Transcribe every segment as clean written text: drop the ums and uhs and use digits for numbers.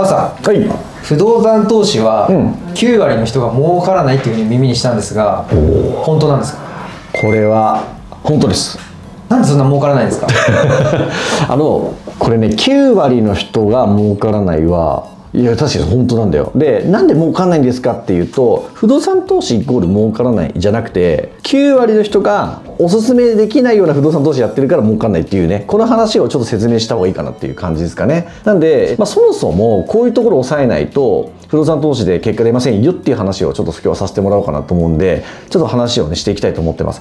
パさん、はい、不動産投資は9割の人が儲からないというふうに耳にしたんですが、本当なんですか？これは本当です。なんでそんな儲からないんですか？これね、9割の人が儲からないは、いや確かに本当なんだよ。で、なんで儲からないんですかっていうと、不動産投資イコール儲からないじゃなくて、9割の人がおすすめできないような不動産投資やってるから儲からないっていうね、この話をちょっと説明した方がいいかなっていう感じですかね。なんで、そもそもこういうところを抑えないと不動産投資で結果出ませんよっていう話をちょっと今日はさせてもらおうかなと思うんで、ちょっと話をねしていきたいと思ってます。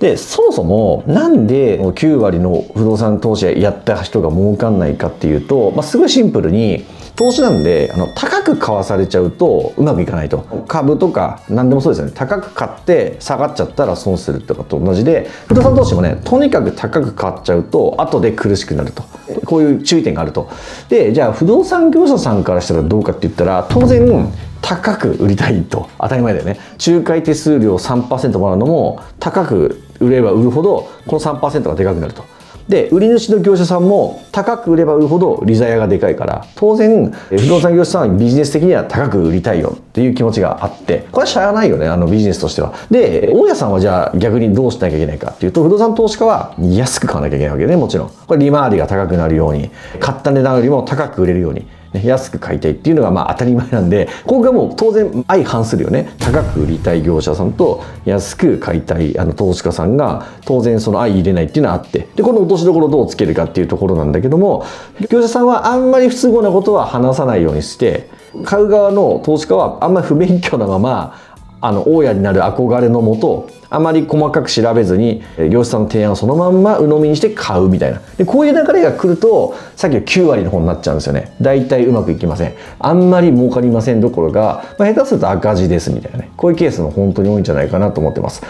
で、そもそもなんで9割の不動産投資やった人が儲かんないかっていうと、すごいシンプルに、投資なんで高く買わされちゃうとうまくいかないと。株とか何でもそうですよね。高く買って下がっちゃったら損するとかと同じで、不動産投資もね、とにかく高く買っちゃうと後で苦しくなると、こういう注意点があると。で、じゃあ不動産業者さんからしたらどうかって言ったら、当然高く売りたいと。当たり前だよね。仲介手数料 3% もらうのも、高く売れば売るほどこの 3% がでかくなると。で、売り主の業者さんも高く売れば売るほど利ざやがでかいから、当然不動産業者さんはビジネス的には高く売りたいよっていう気持ちがあって、これはしゃあないよね、ビジネスとしては。で、大家さんはじゃあ逆にどうしなきゃいけないかっていうと、不動産投資家は安く買わなきゃいけないわけね。もちろんこれ利回りが高くなるように、買った値段よりも高く売れるように安く買いたいっていうのが当たり前なんで、ここがもう当然相反するよね。高く売りたい業者さんと安く買いたい投資家さんが当然その相入れないっていうのはあって、でこの落としどころをどうつけるかっていうところなんだけども、業者さんはあんまり不都合なことは話さないようにして、買う側の投資家はあんまり不勉強なまま大家になる憧れのもと、あまり細かく調べずに業者さんの提案をそのまんま鵜呑みにして買うみたいな。で、こういう流れが来ると、さっきの9割の方になっちゃうんですよね。大体うまくいきません。あんまり儲かりませんどころか、下手すると赤字ですみたいなね。こういうケースも本当に多いんじゃないかなと思ってます。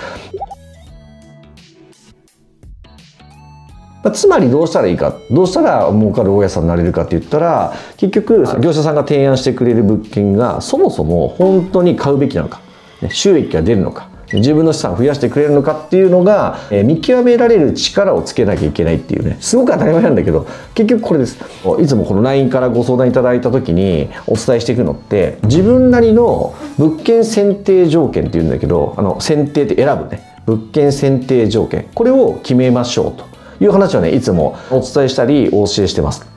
つまりどうしたらいいか、どうしたら儲かる大家さんになれるかって言ったら、結局業者さんが提案してくれる物件がそもそも本当に買うべきなのか、収益が出るのか、自分の資産を増やしてくれるのかっていうのが、見極められる力をつけなきゃいけないっていうね。すごく当たり前なんだけど、結局これです。いつもこの LINE からご相談いただいた時にお伝えしていくのって、自分なりの物件選定条件っていうんだけど、選定って選ぶね、物件選定条件、これを決めましょうという話をね、いつもお伝えしたりお教えしてます。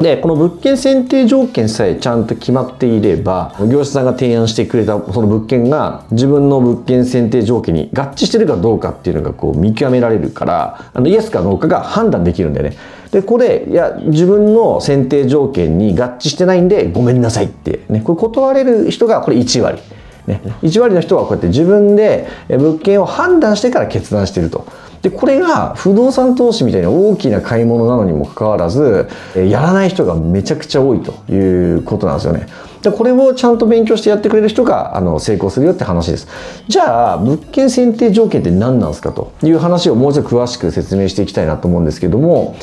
で、この物件選定条件さえちゃんと決まっていれば、業者さんが提案してくれたその物件が自分の物件選定条件に合致してるかどうかっていうのが見極められるから、イエスかノーかが判断できるんだよね。で、これ、いや、自分の選定条件に合致してないんでごめんなさいってね、これ断れる人がこれ1割。ね、1割の人はこうやって自分で物件を判断してから決断してると。で、これが不動産投資みたいな大きな買い物なのにもかかわらず、やらない人がめちゃくちゃ多いということなんですよね。で、これをちゃんと勉強してやってくれる人が成功するよって話です。じゃあ、物件選定条件って何なんですかという話をもう一度詳しく説明していきたいなと思うんですけども、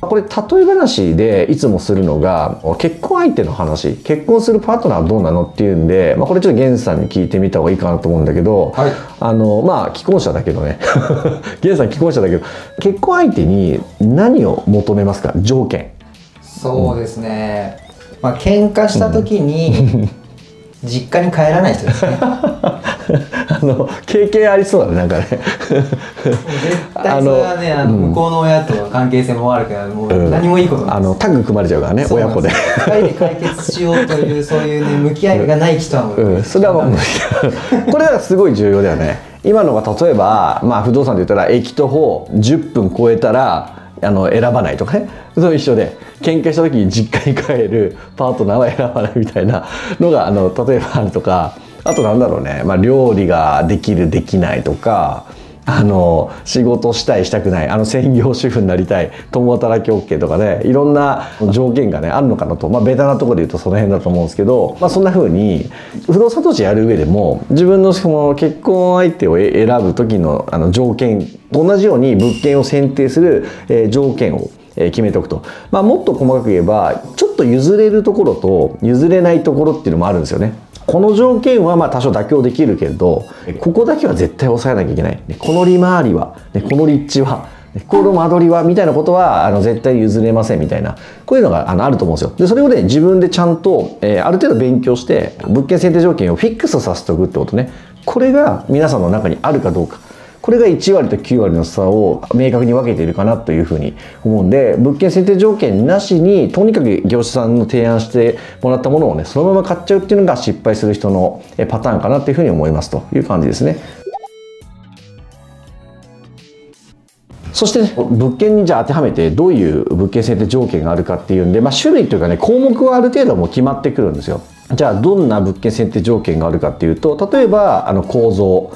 これ例え話でいつもするのが、結婚相手の話、結婚するパートナーはどうなのっていうんで、これちょっと源さんに聞いてみた方がいいかなと思うんだけど、はい、既婚者だけどね源さん既婚者だけど、結婚相手に何を求めますか？条件。そうですね、喧嘩した時に実家に帰らない人ですね経験ありそうだね、なんかね絶対それはね、向こうの親とは関係性も悪くなる、もう何もいいことないです。タッグ組まれちゃうからね、親子で2人で解決しようという、そういうね、向き合いがない人はもう、それはもうこれはすごい重要だよね。今のが例えば、不動産で言ったら駅と法10分超えたら選ばないとかね、それと一緒で、喧嘩した時に実家に帰るパートナーは選ばないみたいなのが例えばあるとか、あとなんだろうね、料理ができるできないとか、仕事したいしたくない、専業主婦になりたい、共働き OK とかね、いろんな条件がねあるのかなと、ベタなところで言うとその辺だと思うんですけど、そんな風に不動産投資やる上でも、自分のその結婚相手を選ぶ時の条件と同じように物件を選定する条件を決めておくと、もっと細かく言えば、ちょっと譲れるところと譲れないところっていうのもあるんですよね。この条件はまあ多少妥協できるけれど、ここだけは絶対抑えなきゃいけない、この利回りは、この立地は、この間取りはみたいなことは絶対譲れませんみたいな、こういうのがあると思うんですよ。でそれをね、自分でちゃんと、ある程度勉強して物件選定条件をフィックスさせておくってことね。これが皆さんの中にあるかどうか、これが1割と9割の差を明確に分けているかなというふうに思うんで、物件選定条件なしにとにかく業者さんの提案してもらったものをねそのまま買っちゃうっていうのが失敗する人のパターンかなというふうに思いますという感じですね。そして、ね、物件にじゃあ当てはめてどういう物件選定条件があるかっていうんで、まあ、種類というかね項目はある程度もう決まってくるんですよ。じゃあどんな物件選定条件があるかっていうと、例えば構造、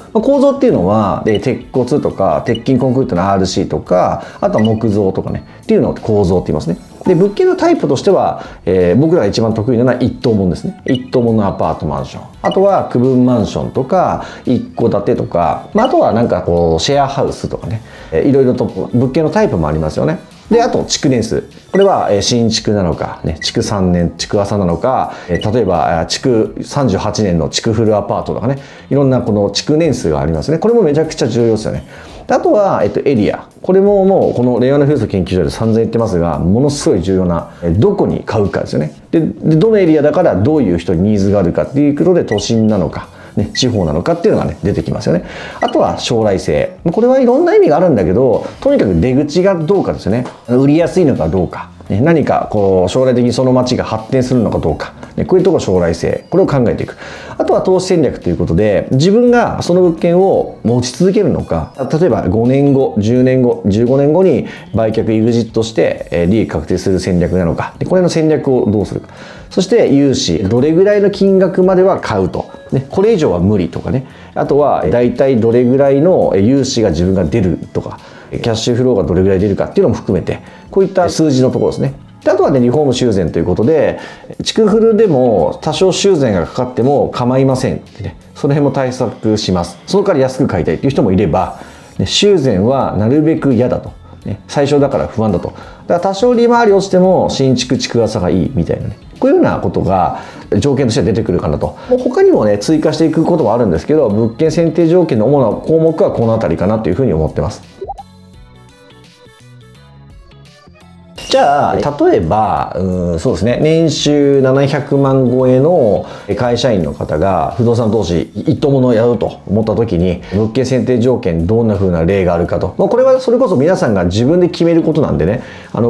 っていうのは鉄骨とか鉄筋コンクリートの RC とか、あとは木造とかねっていうのを構造って言いますね。で物件のタイプとしては、僕らが一番得意なのは一棟物ですね。一棟物のアパートマンション、あとは区分マンションとか一戸建てとか、まあ、あとはなんかこうシェアハウスとかね、いろいろと物件のタイプもありますよね。であと築年数、これは新築なのか、ね、築3年築浅なのか、例えば築38年の築フルアパートとかね、いろんなこの築年数がありますね。これもめちゃくちゃ重要ですよね。あとは、エリア。これももう、この令和の風土研究所で散々言ってますが、ものすごい重要な、どこに買うかですよね。で、どのエリアだからどういう人にニーズがあるかっていうことで、都心なのか、ね、地方なのかっていうのがね、出てきますよね。あとは、将来性。これはいろんな意味があるんだけど、とにかく出口がどうかですよね。売りやすいのかどうか。ね、何かこう将来的にその町が発展するのかどうか、ね、こういうところ将来性、これを考えていく。あとは投資戦略ということで、自分がその物件を持ち続けるのか、例えば5年後10年後15年後に売却エグジットして利益確定する戦略なのか、これの戦略をどうするか、そして融資どれぐらいの金額までは買うと、ね、これ以上は無理とかね、あとは大体どれぐらいの融資が自分が出るとか、キャッシュフローがどれぐらい出るかっていうのも含めて、こういった数字のところですね。であとはね、リフォーム修繕ということで、築古でも多少修繕がかかっても構いませんってね、その辺も対策します。その代わり安く買いたいっていう人もいれば、修繕はなるべく嫌だと。最初だから不安だと。だから多少利回り落ちても新築築浅がいいみたいなね。こういうようなことが条件として出てくるかなと。他にもね、追加していくこともあるんですけど、物件選定条件の主な項目はこの辺りかなというふうに思ってます。じゃあ例えばそうですね、年収700万超えの会社員の方が不動産投資一棟物をやろうと思った時に、物件選定条件どんな風な例があるかと、まあ、これはそれこそ皆さんが自分で決めることなんでね、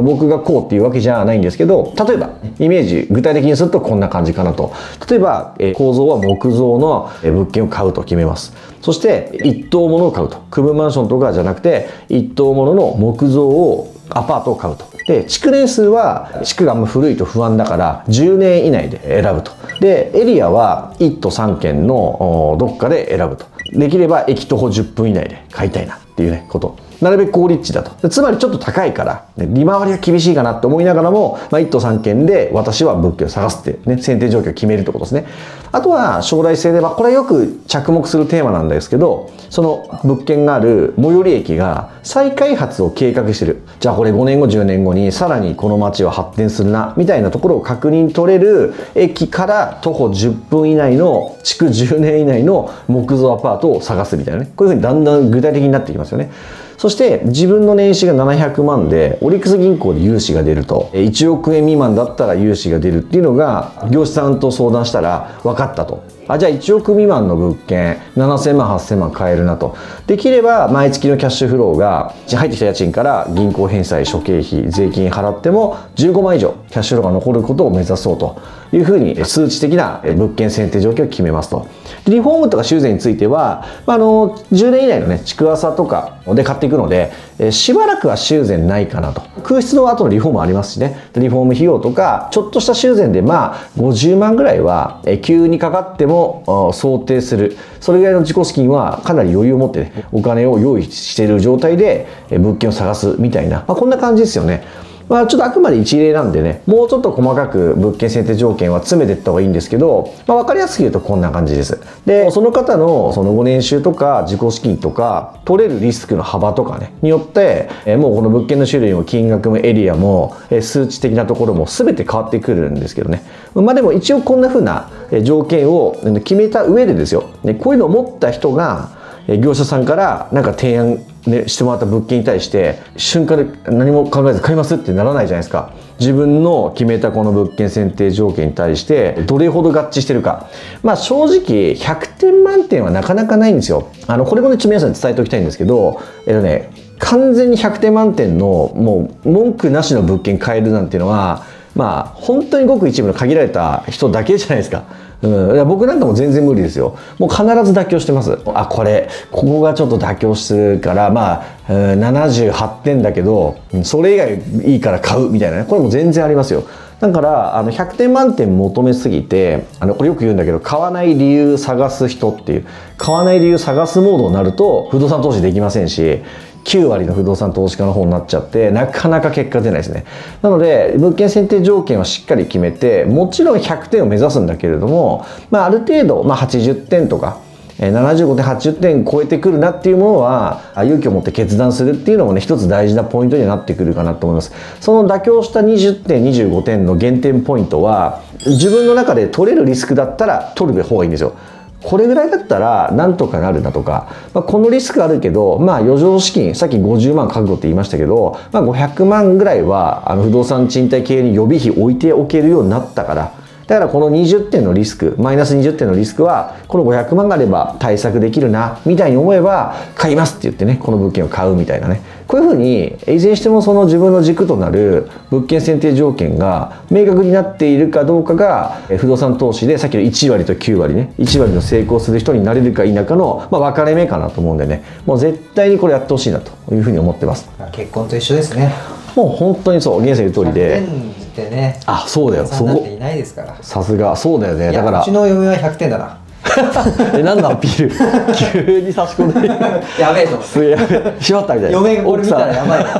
僕がこうっていうわけじゃないんですけど、例えばイメージ具体的にするとこんな感じかなと。例えば構造は木造の物件を買うと決めます。そして一棟物を買うと、区分マンションとかじゃなくて一棟物の木造をアパートを買うと。で築年数は築があんま古いと不安だから10年以内で選ぶと。でエリアは1都3県のどっかで選ぶと。できれば駅徒歩10分以内で買いたいなっていうねこと。なるべく高立地だと。つまりちょっと高いから、ね、利回りが厳しいかなって思いながらも、まあ、一都三県で私は物件を探すって、ね、選定条件を決めるってことですね。あとは将来性では、これはよく着目するテーマなんですけど、その物件がある最寄り駅が再開発を計画してる。じゃあこれ5年後10年後にさらにこの街は発展するなみたいなところを確認取れる駅から徒歩10分以内の築10年以内の木造アパートを探すみたいなね。こういうふうにだんだん具体的になってきますよね。そして自分の年収が700万でオリックス銀行で融資が出ると、1億円未満だったら融資が出るっていうのが業者さんと相談したら分かったと。あ、じゃあ1億未満の物件7000万8000万買えるなと。できれば毎月のキャッシュフローが入ってきた家賃から銀行返済諸経費税金払っても15万以上キャッシュフローが残ることを目指そうというふうに数値的な物件選定条件を決めますと。リフォームとか修繕については、10年以内のね築浅とかで買っていくので、しばらくは修繕ないかなと。空室の後のリフォームありますしね。リフォーム費用とかちょっとした修繕でまあ50万ぐらいは急にかかっても想定する、それぐらいの自己資金はかなり余裕を持って、ね、お金を用意している状態で物件を探すみたいな、まあ、こんな感じですよね。まあちょっとあくまで一例なんでね、もうちょっと細かく物件選定条件は詰めていった方がいいんですけど、まあ分かりやすく言うとこんな感じです。で、その方のそのご年収とか自己資金とか取れるリスクの幅とかね、によって、もうこの物件の種類も金額もエリアも数値的なところも全て変わってくるんですけどね。まあでも一応こんな風な条件を決めた上でですよ。で、こういうのを持った人が業者さんからなんか提案してもらった物件に対して瞬間で何も考えず買いますってならないじゃないですか。自分の決めたこの物件選定条件に対してどれほど合致してるか、まあ正直100点満点はなかなかないんですよ。これもねちょっと皆さんに伝えておきたいんですけど、完全に100点満点のもう文句なしの物件買えるなんていうのはまあ本当にごく一部の限られた人だけじゃないですか。僕なんかも全然無理ですよ。もう必ず妥協してます。あ、ここがちょっと妥協するから、まあ、78点だけど、それ以外いいから買うみたいなね。これも全然ありますよ。だから、100点満点求めすぎて、これよく言うんだけど、買わない理由探す人っていう、買わない理由探すモードになると、不動産投資できませんし、9割の不動産投資家の方になっちゃって、なかなか結果出ないですね。なので、物件選定条件はしっかり決めて、もちろん100点を目指すんだけれども、まあ、ある程度、まあ、80点とか、75点、80点超えてくるなっていうものは、勇気を持って決断するっていうのもね、一つ大事なポイントになってくるかなと思います。その妥協した20点、25点の減点ポイントは、自分の中で取れるリスクだったら取る方がいいんですよ。これぐらいだったらなんとかなるなとか、まあ、このリスクあるけど、まあ余剰資金、さっき50万覚悟って言いましたけど、まあ500万ぐらいは不動産賃貸経営に予備費置いておけるようになったから、だからこの20点のリスク、マイナス20点のリスクは、この500万があれば対策できるな、みたいに思えば、買いますって言ってね、この物件を買うみたいなね。こういうふうに、いずれにしてもその自分の軸となる物件選定条件が明確になっているかどうかが、不動産投資でさっきの1割と9割ね、1割の成功する人になれるか否かの、まあ分かれ目かなと思うんでね、もう絶対にこれやってほしいなというふうに思ってます。結婚と一緒ですね。もう本当にそう、源さん言う通りで。でね、あ、そうだよ。そこいないですから。さすが、そうだよね。だからうちの嫁は100点だな。何のアピール？急に差し込んで。やべえと思って。やべえ。縛ったみたいな。嫁が俺見たらやばいな。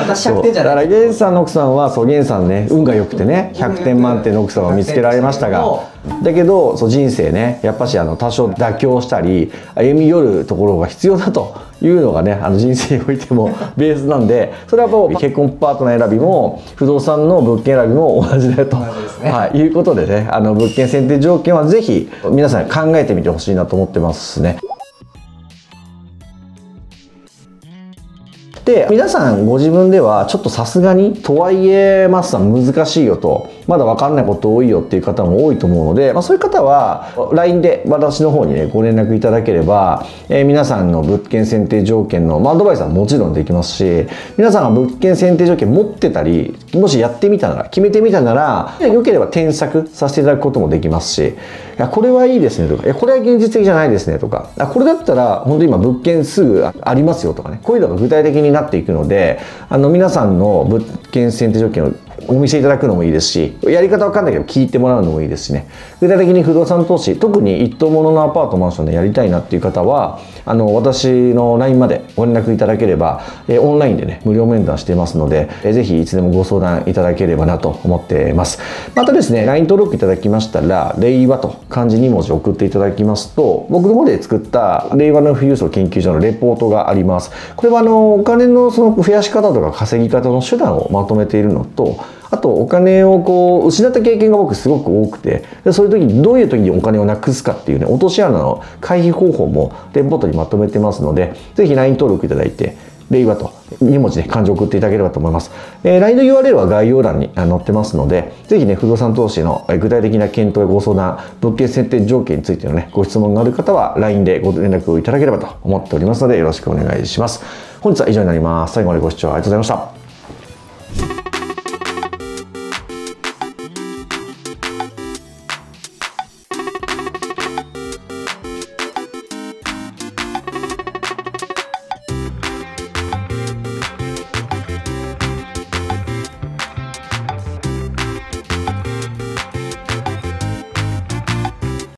私100点じゃない。だから源さんの奥さんは、そう源さんね、運が良くてね、100点満点の奥さんを見つけられましたが。だけど、そう人生ね、やっぱし多少妥協したり歩み寄るところが必要だというのがね、人生においてもベースなんで、それはこう結婚パートナー選びも不動産の物件選びも同じだと、はい、いうことでね、物件選定条件はぜひ皆さん考えてみてほしいなと思ってますね。で、皆さんご自分ではちょっとさすがにとはいえマスさん難しいよと、まだ分かんないこと多いよっていう方も多いと思うので、まあ、そういう方は LINE で私の方にねご連絡いただければ、皆さんの物件選定条件の、まあ、アドバイスはもちろんできますし、皆さんが物件選定条件持ってたり、もしやってみたなら、決めてみたなら良ければ添削させていただくこともできますし、いやこれはいいですねとか、いやこれは現実的じゃないですねとか、これだったら本当に今物件すぐありますよとかね、こういうのが具体的になっていくので、皆さんの物件選定条件をお見せいただくのもいいですし、やり方わかんないけど聞いてもらうのもいいですしね。具体的に不動産投資、特に一棟物のアパートマンションでやりたいなっていう方は、私の LINE までご連絡いただければ、オンラインでね無料面談してますので、ぜひいつでもご相談いただければなと思ってます。またですね、 LINE 登録いただきましたら「令和」と漢字2文字送っていただきますと、僕の方で作った令和の富裕層研究所のレポートがあります。これはお金のその増やし方とか稼ぎ方の手段をまとめているのと、あとお金をこう失った経験が僕すごく多くて、そういう時にどういう時にお金をなくすかっていうね、落とし穴の回避方法もレポートにまとめてますので、ぜひ LINE 登録いただいて令和と2文字で漢字を送っていただければと思います。LINE の URL は概要欄に載ってますので、ぜひね、不動産投資の具体的な検討やご相談、物件選定条件についてのね、ご質問がある方は LINE でご連絡をいただければと思っておりますので、よろしくお願いします。本日は以上になります。最後までご視聴ありがとうございました。